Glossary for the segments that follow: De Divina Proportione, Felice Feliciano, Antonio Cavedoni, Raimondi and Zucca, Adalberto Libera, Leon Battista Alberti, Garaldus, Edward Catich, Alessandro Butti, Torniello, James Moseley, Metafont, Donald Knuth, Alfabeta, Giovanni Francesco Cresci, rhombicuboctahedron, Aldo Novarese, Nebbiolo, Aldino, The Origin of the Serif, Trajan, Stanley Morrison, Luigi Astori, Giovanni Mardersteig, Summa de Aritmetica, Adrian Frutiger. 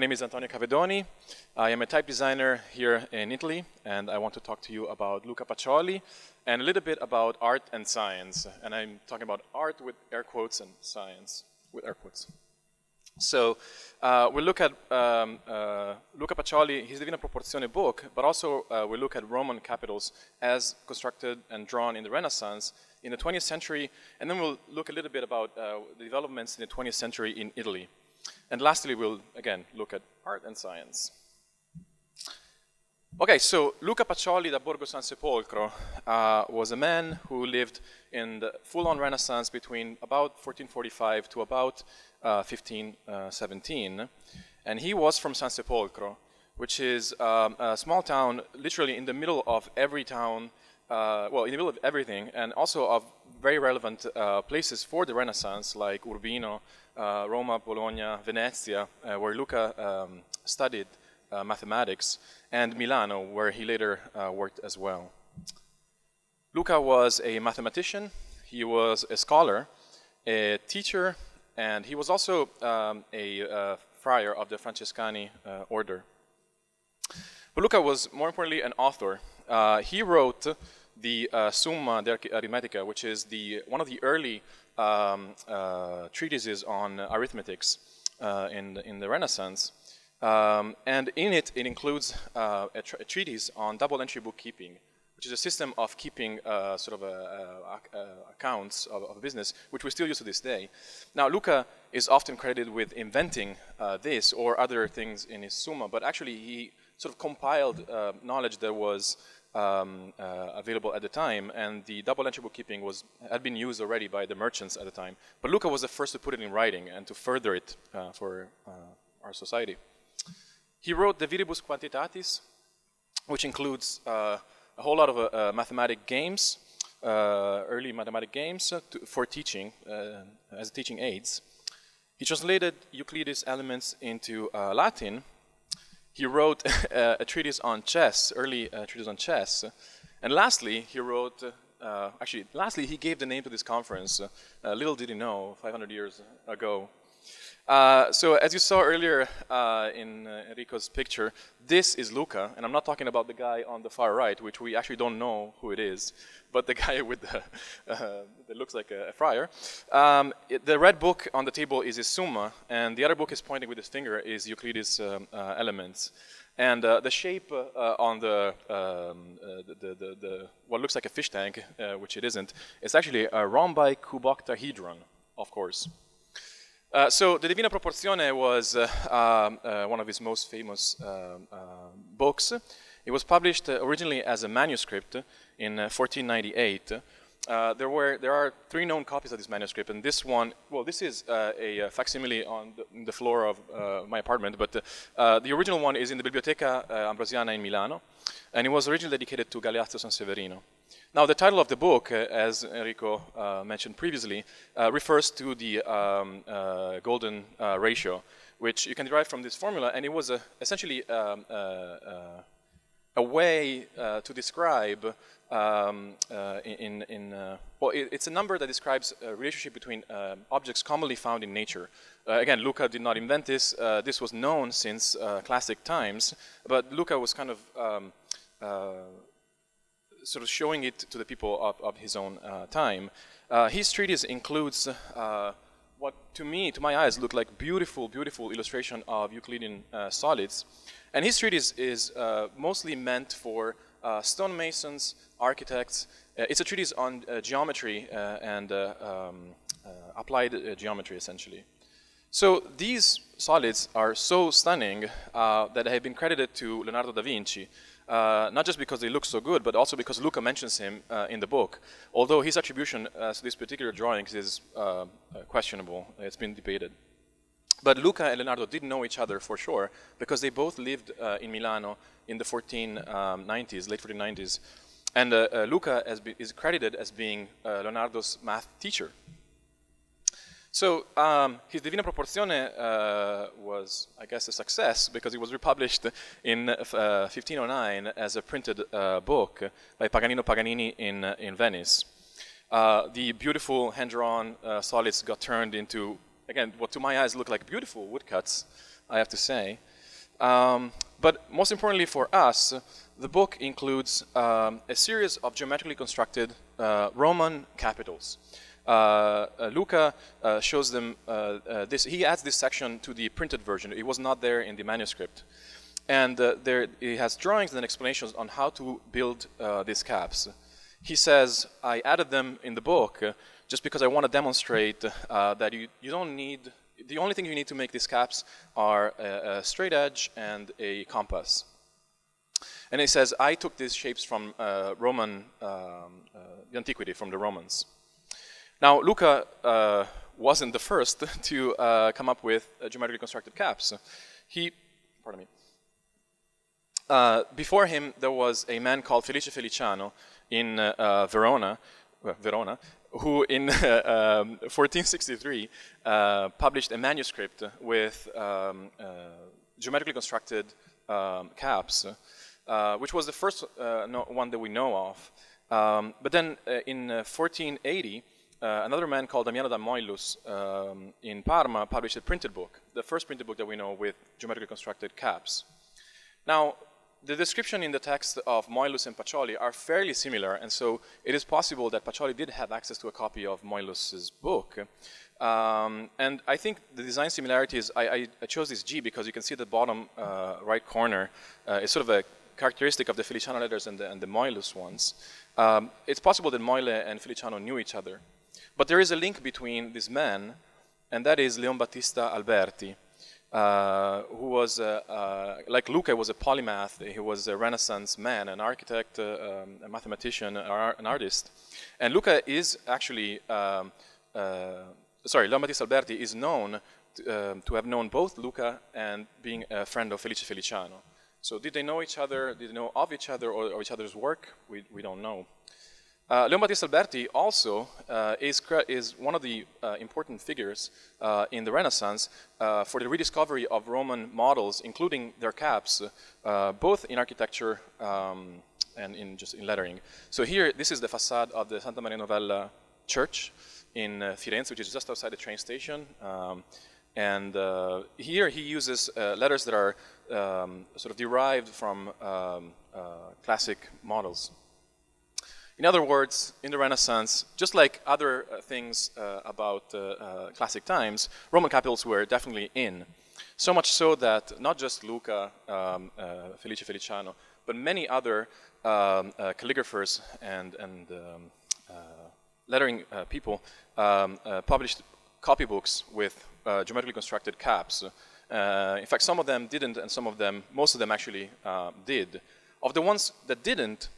name is Antonio Cavedoni. I am a type designer here in Italy, and I want to talk to you about Luca Pacioli and a little bit about art and science. And I'm talking about art with air quotes and science with air quotes. So we'll look at Luca Pacioli, his Divina Proportione book, but also we'll look at Roman capitals as constructed and drawn in the Renaissance in the 20th century, and then we'll look a little bit about the developments in the 20th century in Italy. And lastly, we'll, again, look at art and science. Okay, so Luca Pacioli da Borgo San Sepolcro was a man who lived in the full-on Renaissance between about 1445 to about 1517. And he was from San Sepolcro, which is a small town literally in the middle of every town, well, in the middle of everything, and also of very relevant places for the Renaissance, like Urbino, Roma, Bologna, Venezia, where Luca studied mathematics, and Milano, where he later worked as well. Luca was a mathematician, he was a scholar, a teacher, and he was also a friar of the Francescani order. But Luca was, more importantly, an author. He wrote the Summa de Aritmetica, which is one of the early treatises on arithmetics in the Renaissance, and in it includes a treatise on double entry bookkeeping, which is a system of keeping sort of accounts of business, which we still use to this day. Now, Luca is often credited with inventing this or other things in his Summa, but actually he sort of compiled knowledge that was available at the time, and the double entry bookkeeping had been used already by the merchants at the time. But Luca was the first to put it in writing and to further it for our society. He wrote De Viribus Quantitatis, which includes a whole lot of mathematic games, early mathematic games for teaching, as teaching aids. He translated Euclid's Elements into Latin. He wrote a treatise on chess, early treatise on chess. And lastly, he wrote, actually, he gave the name to this conference, little did he know, 500 years ago. So as you saw earlier in Enrico's picture, this is Luca, and I'm not talking about the guy on the far right, which we actually don't know who it is, but the guy with the, that looks like a friar. The red book on the table is his Summa, and the other book is pointing with his finger is Euclid's Elements. And the shape on what looks like a fish tank, which it isn't, it's actually a rhombi cuboctahedron, of course. So the Divina Proportione was one of his most famous books. It was published originally as a manuscript in 1498. There are three known copies of this manuscript, and this one, well, this is a facsimile on the floor of my apartment, but the original one is in the Biblioteca Ambrosiana in Milano, and it was originally dedicated to Galeazzo San Severino. Now, the title of the book, as Enrico mentioned previously, refers to the golden ratio, which you can derive from this formula, and it was essentially a way to describe, well, it's a number that describes a relationship between objects commonly found in nature. Again, Luca did not invent this. This was known since classic times, but Luca was kind of sort of showing it to the people of his own time. His treatise includes what, to me, to my eyes, look like beautiful, beautiful illustration of Euclidean solids. And his treatise is mostly meant for stonemasons, architects. It's a treatise on geometry and applied geometry, essentially. So these solids are so stunning that they have been credited to Leonardo da Vinci. Not just because they look so good, but also because Luca mentions him in the book. Although his attribution to these particular drawings is questionable, it's been debated. But Luca and Leonardo did know each other for sure, because they both lived in Milano in the 1490s, late 1490s. And Luca is credited as being Leonardo's math teacher. So his Divina Proportione was, I guess, a success because it was republished in 1509 as a printed book by Paganino Paganini in Venice. The beautiful hand-drawn solids got turned into, again, what to my eyes look like beautiful woodcuts, I have to say. But most importantly for us, the book includes a series of geometrically constructed Roman capitals. Luca shows them this. He adds this section to the printed version. It was not there in the manuscript. And there he has drawings and explanations on how to build these caps. He says, I added them in the book just because I want to demonstrate that you don't need, the only thing you need to make these caps are a straight edge and a compass. And he says, I took these shapes from Roman, antiquity, from the Romans. Now, Luca wasn't the first to come up with geometrically constructed caps. He, pardon me, before him there was a man called Felice Feliciano in Verona, who in 1463 published a manuscript with geometrically constructed caps, which was the first one that we know of. But then in 1480, another man called Damiano da Moyllus in Parma published a printed book, the first printed book that we know with geometrically constructed caps. Now, the description in the text of Moyllus and Pacioli are fairly similar, and so it is possible that Pacioli did have access to a copy of Moyllus' book. And I think the design similarities, I chose this G because you can see the bottom right corner is sort of a characteristic of the Feliciano letters and the Moyllus ones. It's possible that Moyle and Feliciano knew each other. But there is a link between this man, and that is Leon Battista Alberti, who was, like Luca, was a polymath. He was a Renaissance man, an architect, a mathematician, an artist. And Luca is actually, sorry, Leon Battista Alberti is known to have known both Luca and being a friend of Felice Feliciano. So did they know each other? Did they know of each other or each other's work? We don't know. Leon Battista Alberti also is one of the important figures in the Renaissance for the rediscovery of Roman models, including their caps, both in architecture and just in lettering. So here, this is the facade of the Santa Maria Novella church in Firenze, which is just outside the train station. Here he uses letters that are sort of derived from classic models. In other words, in the Renaissance, just like other things about classic times, Roman capitals were definitely in. So much so that not just Luca, Felice Feliciano, but many other calligraphers and lettering people published copybooks with geometrically constructed caps. In fact, some of them didn't, and most of them actually did. Of the ones that didn't,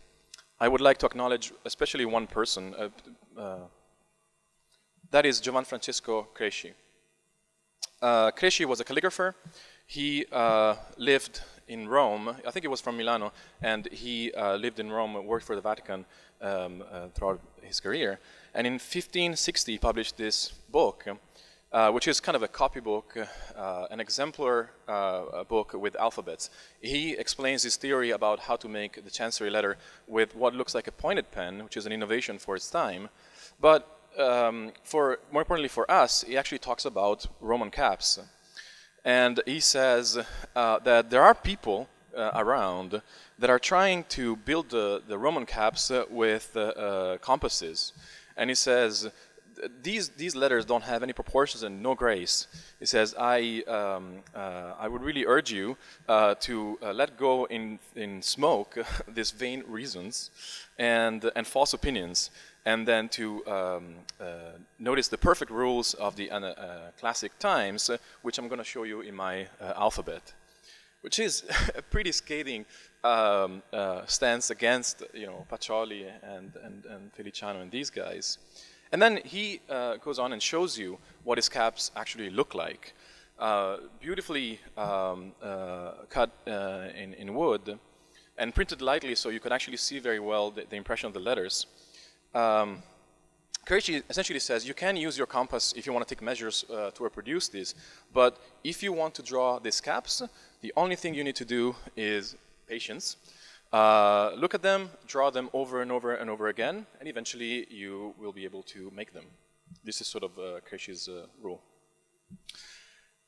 I would like to acknowledge especially one person, that is Giovanni Francesco Cresci. Cresci was a calligrapher. He lived in Rome. I think he was from Milano, and he lived in Rome and worked for the Vatican throughout his career. And in 1560 he published this book, which is kind of a copybook, an exemplar book with alphabets. He explains his theory about how to make the chancery letter with what looks like a pointed pen, which is an innovation for its time. But more importantly for us, he actually talks about Roman caps. And he says that there are people around that are trying to build the Roman caps with compasses. And he says, these letters don't have any proportions and no grace. It says, I would really urge you to let go in smoke these vain reasons and false opinions, and then to notice the perfect rules of the classic times, which I'm going to show you in my alphabet, which is a pretty scathing stance against, you know, Pacioli and Feliciano and these guys. And then he goes on and shows you what his caps actually look like. Beautifully cut in wood and printed lightly so you can actually see very well the impression of the letters. Cresci essentially says you can use your compass if you want to take measures to reproduce this, but if you want to draw these caps, the only thing you need to do is patience. Look at them, draw them over and over and over again, and eventually you will be able to make them. This is sort of Cresci's rule.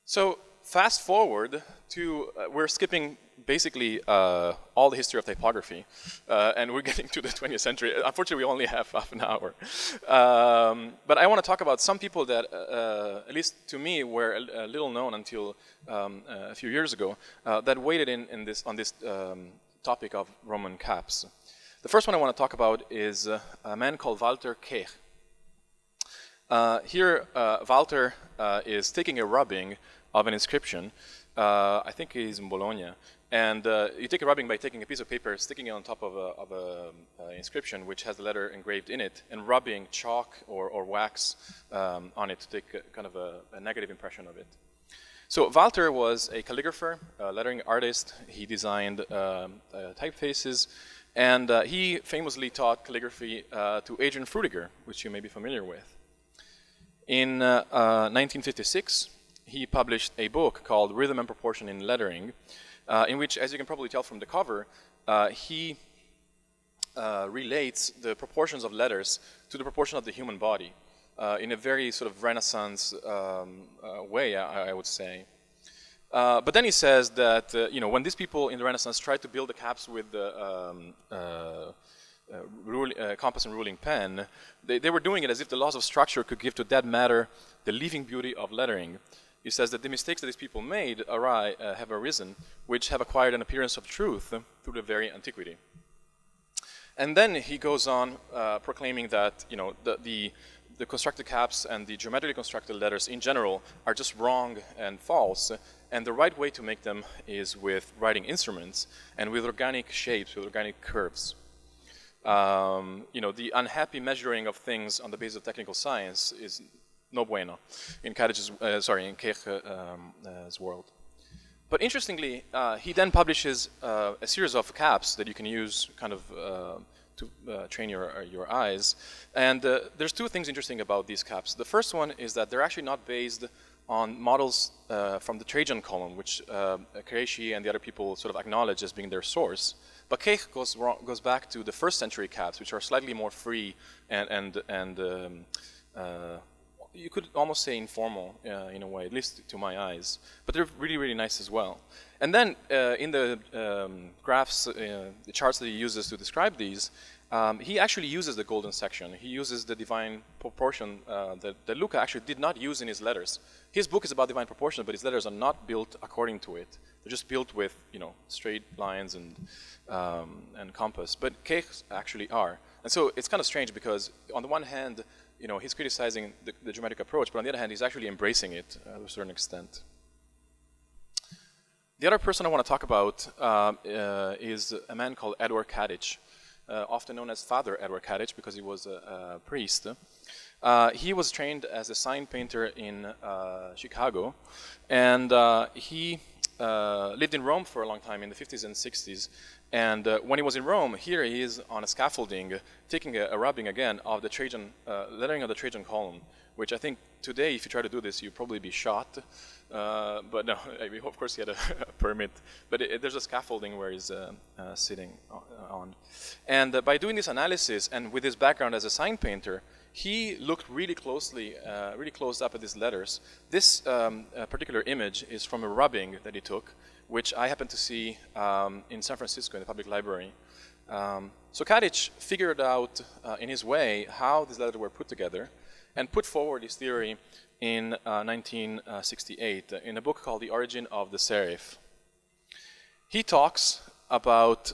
So Fast forward to, we're skipping basically all the history of typography, and we're getting to the 20th century. Unfortunately, we only have half an hour. But I want to talk about some people that, at least to me, were a little known until a few years ago, that waited on this topic of Roman caps. The first one I want to talk about is a man called Walter Kehr. Here, Walter is taking a rubbing of an inscription. I think he's in Bologna. And you take a rubbing by taking a piece of paper, sticking it on top of an inscription which has the letter engraved in it, and rubbing chalk or wax on it to take kind of a negative impression of it. So Walter was a calligrapher, a lettering artist. He designed typefaces. And he famously taught calligraphy to Adrian Frutiger, which you may be familiar with. In 1956, he published a book called Rhythm and Proportion in Lettering, in which, as you can probably tell from the cover, he relates the proportions of letters to the proportion of the human body in a very sort of Renaissance way, I would say. But then he says that, you know, when these people in the Renaissance tried to build the caps with the compass and ruling pen, they were doing it as if the laws of structure could give to that matter the leaving beauty of lettering. He says that the mistakes that these people made have arisen, which have acquired an appearance of truth through the very antiquity. And then he goes on proclaiming that, you know, the constructed caps and the geometrically constructed letters in general are just wrong and false, and the right way to make them is with writing instruments and with organic shapes, with organic curves. You know, the unhappy measuring of things on the basis of technical science is no bueno in Catich's, in Kehr's world. But interestingly, he then publishes a series of caps that you can use kind of to train your eyes. And there's two things interesting about these caps. The first one is that they're actually not based on models from the Trajan column, which Cresci and the other people sort of acknowledge as being their source. But Kehr goes back to the first century caps, which are slightly more free and you could almost say informal in a way, at least to my eyes. But they're really, really nice as well. And then in the graphs, the charts that he uses to describe these, he actually uses the golden section. He uses the divine proportion that Luca actually did not use in his letters. His book is about divine proportion, but his letters are not built according to it. They're just built with, you know, straight lines and compass. But Kehr's actually are. And so it's kind of strange because on the one hand, you know, he's criticizing the geometric approach, but on the other hand, he's actually embracing it to a certain extent. The other person I want to talk about is a man called Edward Catich. Often known as Father Edward Catich because he was a priest. He was trained as a sign painter in Chicago, and he lived in Rome for a long time in the 50s and 60s. And when he was in Rome, here he is on a scaffolding taking a rubbing again of the Trajan, lettering of the Trajan column, which I think today, if you try to do this, you'd probably be shot. But no, I mean, of course he had a permit. But there's a scaffolding where he's sitting on. And by doing this analysis and with his background as a sign painter, he looked really closely, really close up at these letters. This particular image is from a rubbing that he took, which I happened to see in San Francisco in the public library. So Catich figured out in his way how these letters were put together and put forward his theory in 1968 in a book called The Origin of the Serif. He talks about,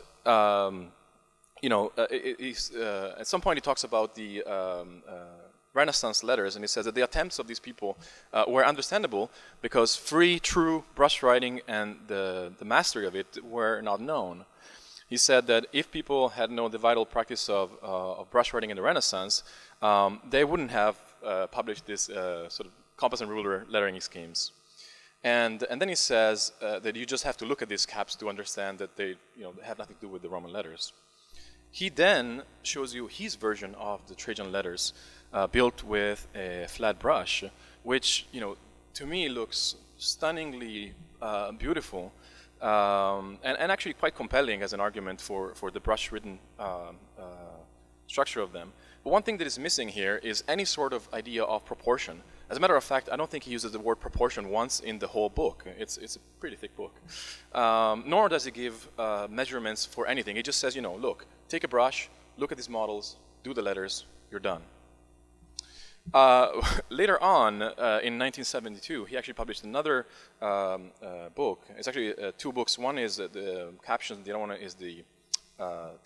you know, at some point he talks about the Renaissance letters, and he says that the attempts of these people were understandable because free, true brush writing and the mastery of it were not known. He said that if people had known the vital practice of brush writing in the Renaissance, they wouldn't have published this sort of compass and ruler lettering schemes. And then he says that you just have to look at these caps to understand that they, you know, have nothing to do with the Roman letters. He then shows you his version of the Trajan letters built with a flat brush, which, you know, to me looks stunningly beautiful and actually quite compelling as an argument for the brush-written structure of them. But one thing that is missing here is any sort of idea of proportion. As a matter of fact, I don't think he uses the word proportion once in the whole book. It's a pretty thick book. Nor does he give measurements for anything. He just says, you know, look, take a brush, look at these models, do the letters, you're done. Later on, in 1972, he actually published another book. It's actually two books. One is the captions, the other one is the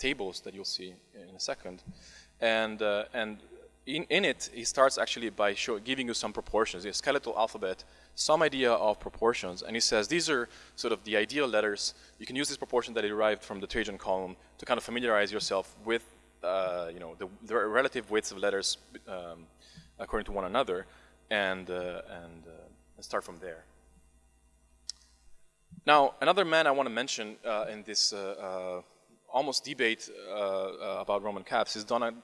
tables that you'll see in a second. And in it, he starts actually by giving you some proportions, a skeletal alphabet, some idea of proportions. And he says these are sort of the ideal letters. You can use this proportion that he derived from the Trajan column to kind of familiarize yourself with you know, the relative weights of letters according to one another, and start from there. Now, another man I want to mention in this almost debate about Roman caps is Donald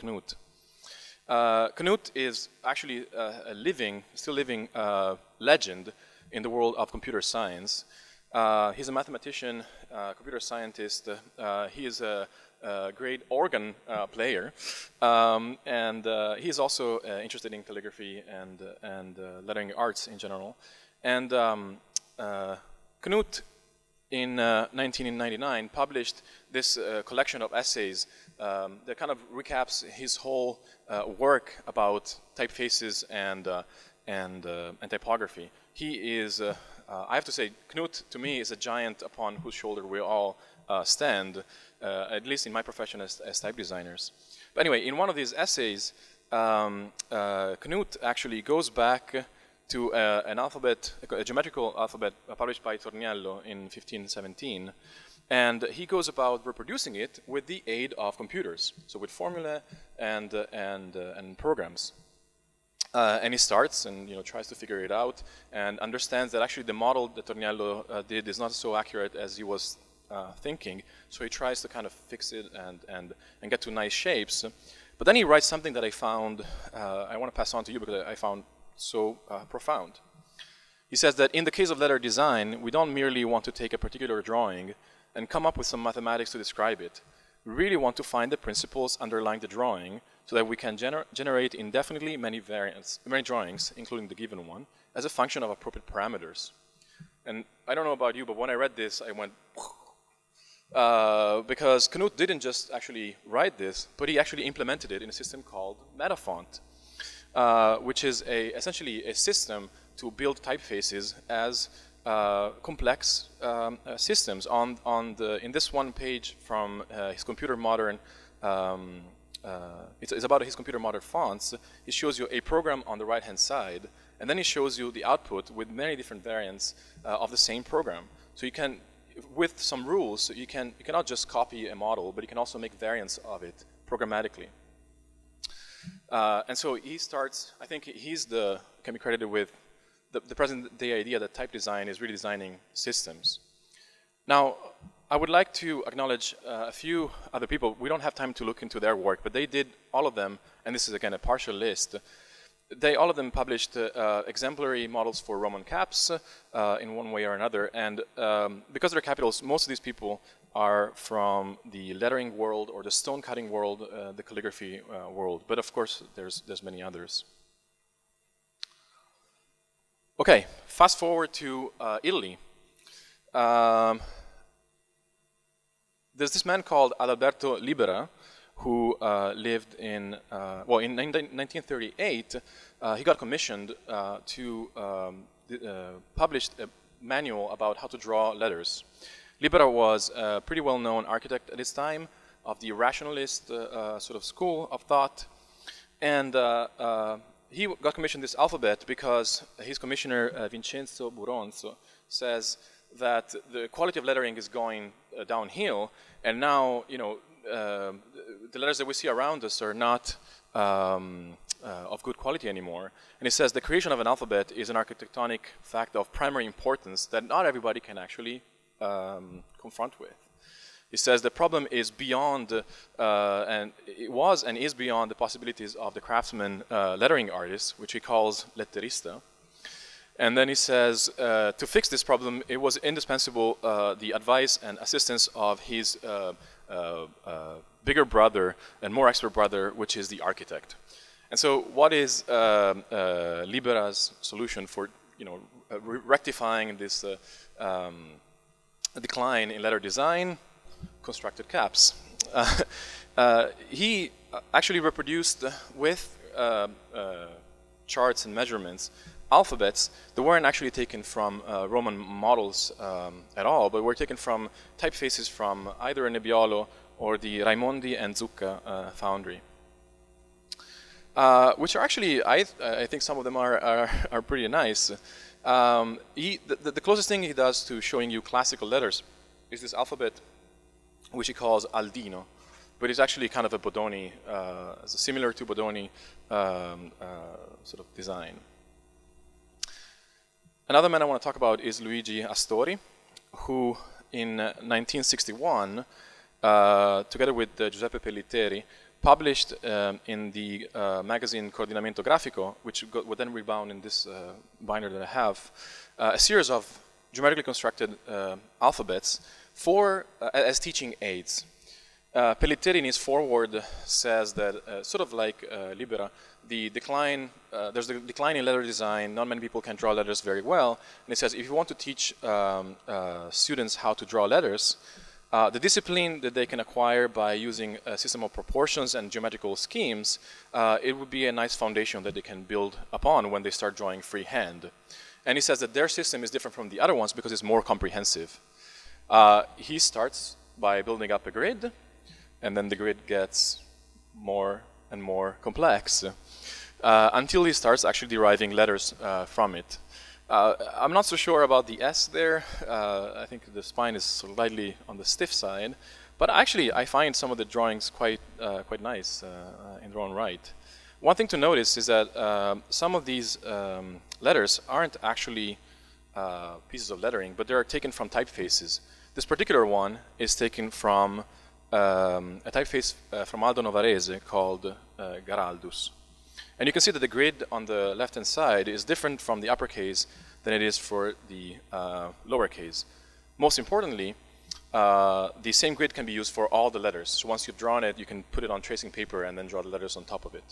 Knuth. Knuth is actually a living, still living legend in the world of computer science. He's a mathematician, computer scientist. He is a great organ player, and he's also interested in calligraphy and lettering arts in general. And Knuth, in 1999, published this collection of essays that kind of recaps his whole work about typefaces and typography. He is, I have to say, Knuth to me is a giant upon whose shoulder we all stand, at least in my profession as type designers. But anyway, in one of these essays, Knuth actually goes back to an alphabet, a geometrical alphabet published by Torniello in 1517. And he goes about reproducing it with the aid of computers, so with formulae and programs. And he starts and, you know, tries to figure it out and understands that actually the model that Torniello did is not so accurate as he was thinking. So he tries to kind of fix it and get to nice shapes. But then he writes something that I found, I want to pass on to you because I found so profound. He says that in the case of letter design, we don't merely want to take a particular drawing and come up with some mathematics to describe it. We really want to find the principles underlying the drawing so that we can generate indefinitely many variants, many drawings, including the given one, as a function of appropriate parameters. And I don't know about you, but when I read this, I went because Knuth didn't just actually write this, but he actually implemented it in a system called Metafont, which is essentially a system to build typefaces as complex systems. In this one page from his Computer Modern, it's about his Computer Modern fonts, he shows you a program on the right-hand side, and then he shows you the output with many different variants of the same program. So you can, with some rules, you cannot just copy a model, but you can also make variants of it programmatically. And so he starts, I think he's can be credited with the present day idea that type design is redesigning systems. Now, I would like to acknowledge a few other people. We don't have time to look into their work, but they did, all of them, and this is again a partial list. All of them published exemplary models for Roman caps in one way or another, and because of their capitals, most of these people are from the lettering world or the stone cutting world, the calligraphy world. But of course, there's many others. Okay, fast forward to Italy. There's this man called Adalberto Libera, who lived in, well, in 1938, he got commissioned to publish a manual about how to draw letters. Libera was a pretty well-known architect at his time of the rationalist sort of school of thought. And he got commissioned this alphabet because his commissioner, Vincenzo Buronzo, says that the quality of lettering is going downhill, and now, you know, the letters that we see around us are not of good quality anymore. And he says the creation of an alphabet is an architectonic fact of primary importance that not everybody can actually confront with. He says the problem is beyond, and it was and is beyond the possibilities of the craftsman lettering artist, which he calls letterista. And then he says to fix this problem, it was indispensable the advice and assistance of his bigger brother and more expert brother, which is the architect. And so what is Libera's solution for, you know, rectifying this decline in letter design? Constructed caps. He actually reproduced with charts and measurements alphabets that weren't actually taken from Roman models at all, but were taken from typefaces from either Nebbiolo or the Raimondi and Zucca foundry, which are actually, I think some of them are pretty nice. The closest thing he does to showing you classical letters is this alphabet, which he calls Aldino, but it's actually kind of a Bodoni, similar to Bodoni sort of design. Another man I want to talk about is Luigi Astori, who in 1961, together with Giuseppe Pelliteri, published in the magazine Coordinamento Grafico, which would then rebound in this binder that I have, a series of geometrically constructed alphabets for as teaching aids. Pelliteri in his foreword says that, sort of like Libera, the decline, there's the decline in letter design, not many people can draw letters very well, and it says if you want to teach students how to draw letters, the discipline that they can acquire by using a system of proportions and geometrical schemes, it would be a nice foundation that they can build upon when they start drawing freehand. And he says that their system is different from the other ones because it's more comprehensive. He starts by building up a grid, and then the grid gets more and more complex until he starts actually deriving letters from it. I'm not so sure about the S there. I think the spine is slightly on the stiff side, but actually I find some of the drawings quite quite nice in their own right. One thing to notice is that some of these letters aren't actually pieces of lettering, but they are taken from typefaces. This particular one is taken from a typeface from Aldo Novarese called Garaldus. And you can see that the grid on the left-hand side is different from the uppercase than it is for the lowercase. Most importantly, the same grid can be used for all the letters. So once you've drawn it, you can put it on tracing paper and then draw the letters on top of it.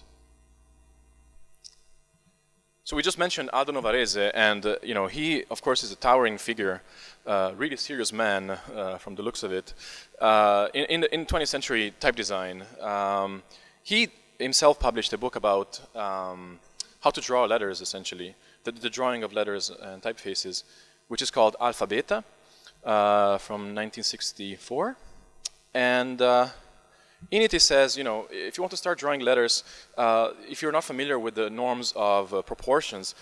So we just mentioned Aldo Novarese, and you know, he of course is a towering figure, really serious man from the looks of it, in 20th century type design. He himself published a book about how to draw letters, essentially, the drawing of letters and typefaces, which is called Alfabeta, from 1964, and in it, he says, you know, if you want to start drawing letters, if you're not familiar with the norms of proportions,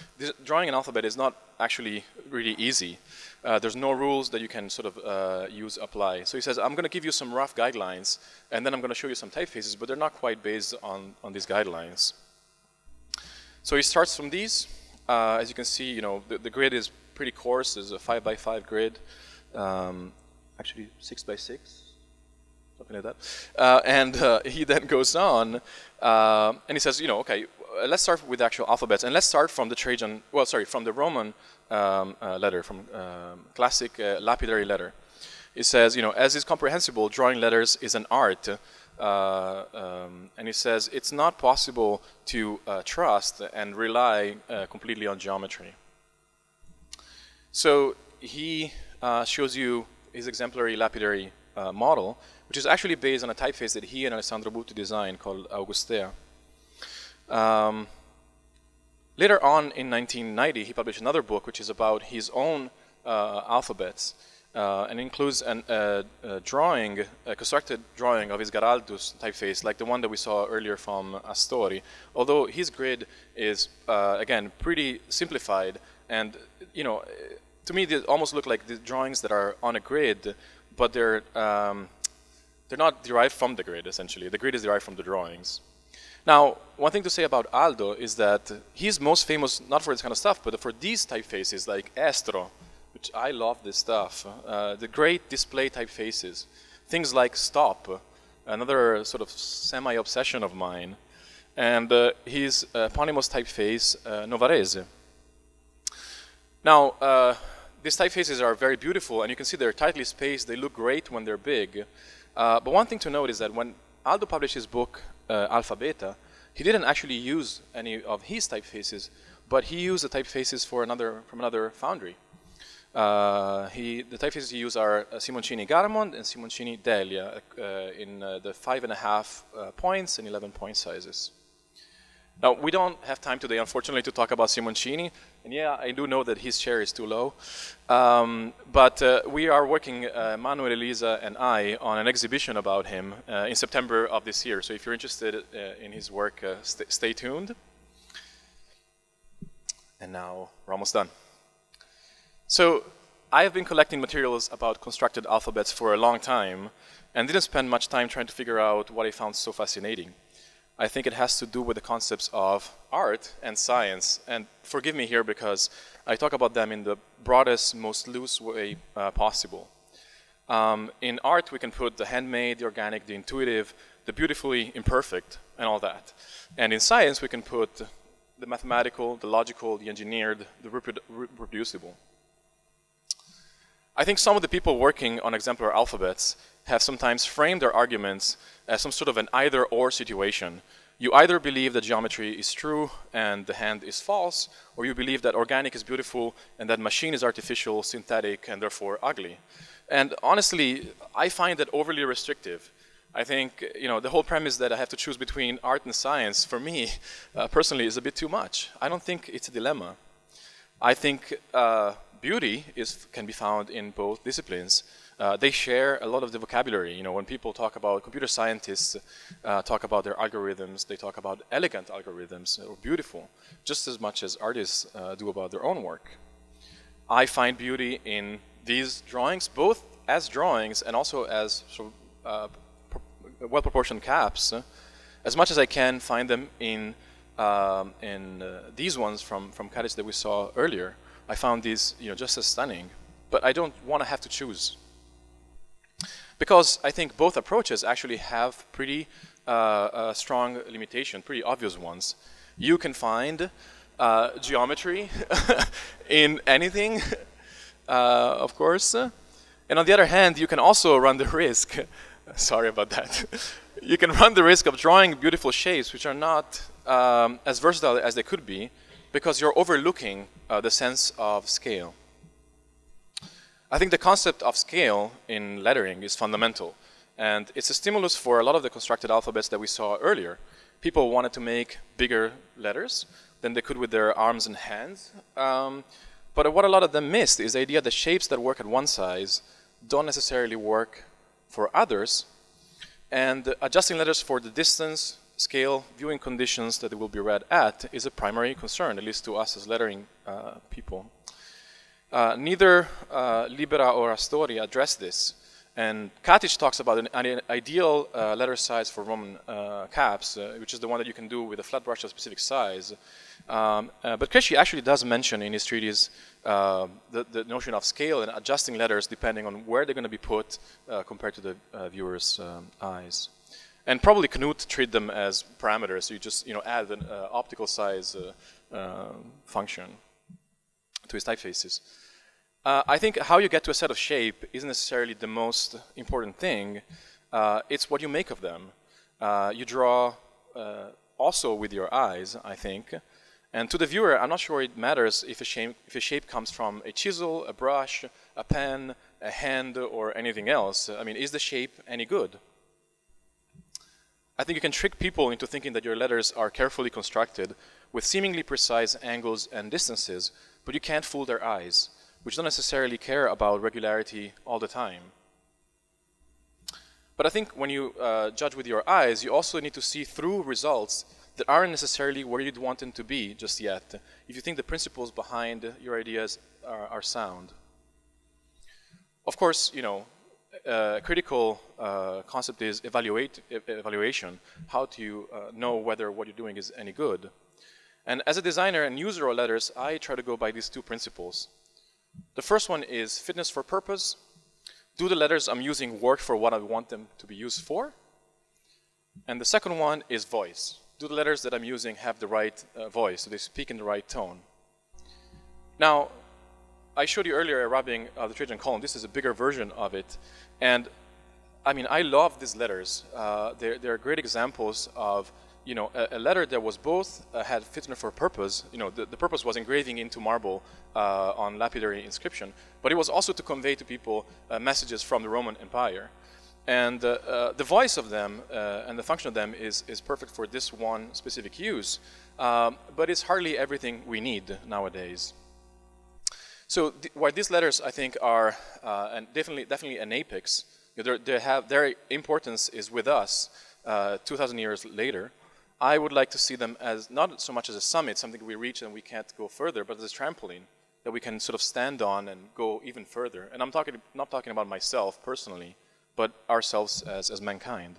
drawing an alphabet is not actually really easy. There's no rules that you can sort of apply. So he says, I'm going to give you some rough guidelines, and then I'm going to show you some typefaces, but they're not quite based on these guidelines. So he starts from these. As you can see, you know, the grid is pretty coarse. There's a 5x5 grid, actually 6x6. Something like that. He then goes on, and he says, you know, okay, let's start with the actual alphabets, and let's start from the Trajan, well, sorry, from the Roman letter, from classic lapidary letter. It says, you know, as is comprehensible, drawing letters is an art, and he says it's not possible to trust and rely completely on geometry. So he shows you his exemplary lapidary model, which is actually based on a typeface that he and Alessandro Butti designed called Augustea. Later on in 1990, he published another book which is about his own alphabets and includes a constructed drawing of his Garaldus typeface, like the one that we saw earlier from Astori, although his grid is, again, pretty simplified, and, you know, to me they almost look like the drawings that are on a grid, but they're not derived from the grid, essentially. The grid is derived from the drawings. Now, one thing to say about Aldo is that he's most famous not for this kind of stuff, but for these typefaces like Estro, which I love this stuff, the great display typefaces, things like Stop, another sort of semi-obsession of mine, and his eponymous typeface, Novarese. Now, these typefaces are very beautiful, and you can see they're tightly spaced. They look great when they're big. But one thing to note is that when Aldo published his book, Alfabeta. He didn't actually use any of his typefaces, but he used the typefaces for another, from another foundry. The typefaces he used are Simoncini Garamond and Simoncini Delia in the 5.5 points and 11-point sizes. Now, we don't have time today, unfortunately, to talk about Simoncini. And yeah, I do know that his chair is too low. But we are working, Manuel, Elisa, and I, on an exhibition about him in September of this year. So if you're interested in his work, stay tuned. And now we're almost done. So I have been collecting materials about constructed alphabets for a long time and didn't spend much time trying to figure out what I found so fascinating. I think it has to do with the concepts of art and science. And forgive me here because I talk about them in the broadest, most loose way possible. In art, we can put the handmade, the organic, the intuitive, the beautifully imperfect, and all that. And in science, we can put the mathematical, the logical, the engineered, the reproducible. I think some of the people working on exemplar alphabets have sometimes framed their arguments as some sort of an either-or situation. You either believe that geometry is true and the hand is false, or you believe that organic is beautiful and that machine is artificial, synthetic, and therefore ugly. And honestly, I find that overly restrictive. I think, you know, the whole premise that I have to choose between art and science, for me, personally, is a bit too much. I don't think it's a dilemma. I think beauty can be found in both disciplines. They share a lot of the vocabulary. You know, when people talk about computer scientists, talk about their algorithms, they talk about elegant algorithms or beautiful, just as much as artists do about their own work. I find beauty in these drawings, both as drawings and also as sort of, well-proportioned caps, as much as I can find them in these ones from Catich that we saw earlier. I found these, you know, just as stunning, but I don't want to have to choose. Because I think both approaches actually have pretty strong limitations, pretty obvious ones. You can find geometry in anything, of course. And on the other hand, you can also run the risk, sorry about that, you can run the risk of drawing beautiful shapes which are not as versatile as they could be because you're overlooking the sense of scale. I think the concept of scale in lettering is fundamental, and it's a stimulus for a lot of the constructed alphabets that we saw earlier. People wanted to make bigger letters than they could with their arms and hands, but what a lot of them missed is the idea that shapes that work at one size don't necessarily work for others, and adjusting letters for the distance, scale, viewing conditions that they will be read at is a primary concern, at least to us as lettering people. Neither Libera or Astori address this, and Catich talks about an ideal letter size for Roman caps, which is the one that you can do with a flat brush of a specific size. But Cresci actually does mention in his treatise the notion of scale and adjusting letters depending on where they're going to be put compared to the viewer's eyes. And probably Knuth treat them as parameters, so you just, you know, add an optical size function to his typefaces. I think how you get to a set of shape isn't necessarily the most important thing. It's what you make of them. You draw also with your eyes, I think. And to the viewer, I'm not sure it matters if a shape comes from a chisel, a brush, a pen, a hand, or anything else. I mean, is the shape any good? I think you can trick people into thinking that your letters are carefully constructed with seemingly precise angles and distances, but you can't fool their eyes, which don't necessarily care about regularity all the time. But I think when you judge with your eyes, you also need to see through results that aren't necessarily where you'd want them to be just yet, if you think the principles behind your ideas are sound. Of course, you know, a critical concept is evaluation. How do you know whether what you're doing is any good? And as a designer and user of letters, I try to go by these two principles. The first one is fitness for purpose. Do the letters I'm using work for what I want them to be used for? And the second one is voice. Do the letters that I'm using have the right voice? Do they speak in the right tone? Now, I showed you earlier a rubbing of the Trajan column. This is a bigger version of it. And I mean, I love these letters. They're great examples of, you know, a letter that was both had fitment for purpose. You know, the purpose was engraving into marble on lapidary inscription, but it was also to convey to people messages from the Roman Empire. And the voice of them and the function of them is perfect for this one specific use, but it's hardly everything we need nowadays. So while these letters, I think, are and definitely an apex, their importance is with us 2,000 years later. I would like to see them as not so much as a summit, something we reach and we can't go further, but as a trampoline that we can sort of stand on and go even further. And I'm not talking about myself personally, but ourselves as mankind.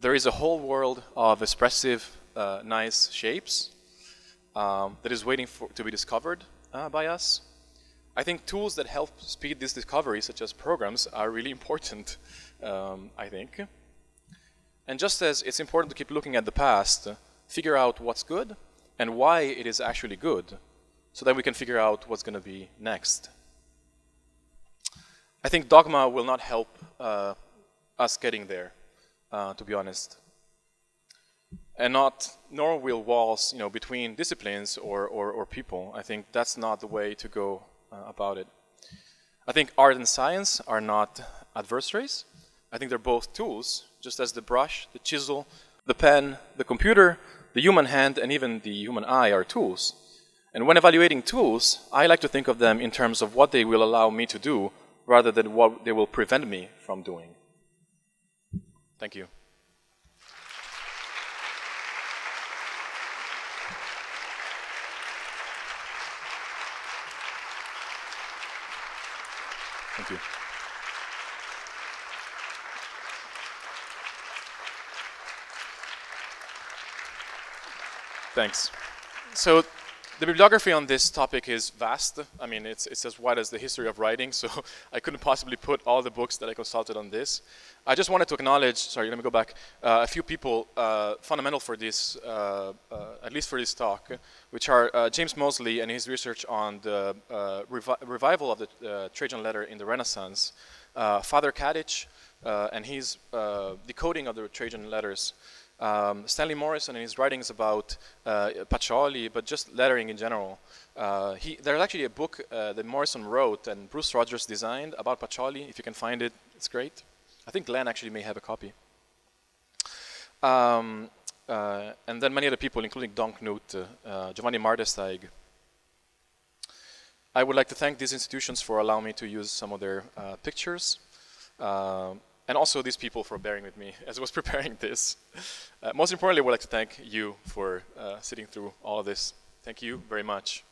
There is a whole world of expressive, nice shapes that is waiting to be discovered by us. I think tools that help speed this discovery, such as programs, are really important, I think. And just as it's important to keep looking at the past, figure out what's good and why it is actually good, so that we can figure out what's going to be next. I think dogma will not help us getting there, to be honest. And nor will walls, you know, between disciplines or people. I think that's not the way to go about it. I think art and science are not adversaries. I think they're both tools, just as the brush, the chisel, the pen, the computer, the human hand, and even the human eye are tools. And when evaluating tools, I like to think of them in terms of what they will allow me to do, rather than what they will prevent me from doing. Thank you. Thank you. Thanks. So, the bibliography on this topic is vast. I mean, it's as wide as the history of writing, so I couldn't possibly put all the books that I consulted on this. I just wanted to acknowledge, sorry, let me go back, a few people fundamental for this, at least for this talk, which are James Moseley and his research on the revival of the Trajan letter in the Renaissance, Father Catich and his decoding of the Trajan letters, Stanley Morrison and his writings about Pacioli, but just lettering in general. There's actually a book that Morrison wrote and Bruce Rogers designed about Pacioli. If you can find it, it's great. I think Glenn actually may have a copy. And then many other people, including Don Knuth, Giovanni Mardersteig. I would like to thank these institutions for allowing me to use some of their pictures. And also these people for bearing with me as I was preparing this. Most importantly, I would like to thank you for sitting through all of this. Thank you very much.